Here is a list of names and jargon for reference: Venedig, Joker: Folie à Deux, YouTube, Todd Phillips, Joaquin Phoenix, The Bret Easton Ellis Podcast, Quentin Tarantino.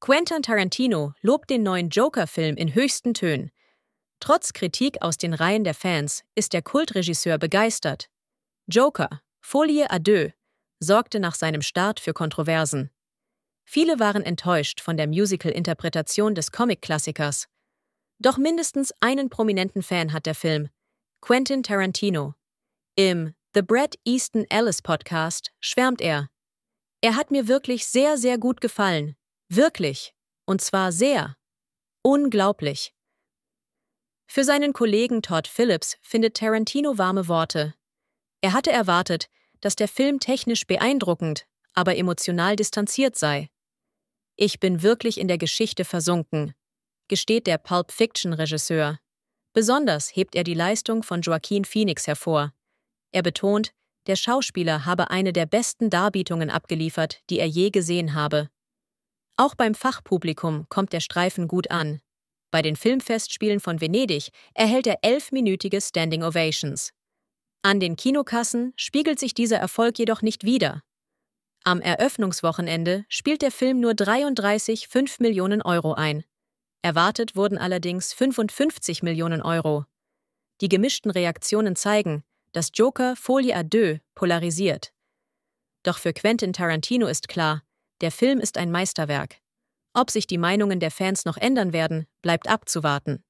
Quentin Tarantino lobt den neuen Joker-Film in höchsten Tönen. Trotz Kritik aus den Reihen der Fans ist der Kultregisseur begeistert. Joker: Folie à Deux sorgte nach seinem Start für Kontroversen. Viele waren enttäuscht von der Musical-Interpretation des Comic-Klassikers. Doch mindestens einen prominenten Fan hat der Film: Quentin Tarantino. Im The Bret Easton Ellis Podcast schwärmt er: „Er hat mir wirklich sehr, sehr gut gefallen. Wirklich. Und zwar sehr. Unglaublich." Für seinen Kollegen Todd Phillips findet Tarantino warme Worte. Er hatte erwartet, dass der Film technisch beeindruckend, aber emotional distanziert sei. „Ich bin wirklich in der Geschichte versunken", gesteht der Pulp-Fiction-Regisseur. Besonders hebt er die Leistung von Joaquin Phoenix hervor. Er betont, der Schauspieler habe eine der besten Darbietungen abgeliefert, die er je gesehen habe. Auch beim Fachpublikum kommt der Streifen gut an. Bei den Filmfestspielen von Venedig erhält er 11-minütige Standing Ovations. An den Kinokassen spiegelt sich dieser Erfolg jedoch nicht wider. Am Eröffnungswochenende spielt der Film nur 33,5 Millionen Euro ein. Erwartet wurden allerdings 55 Millionen Euro. Die gemischten Reaktionen zeigen, dass Joker: Folie à Deux polarisiert. Doch für Quentin Tarantino ist klar, der Film ist ein Meisterwerk. Ob sich die Meinungen der Fans noch ändern werden, bleibt abzuwarten.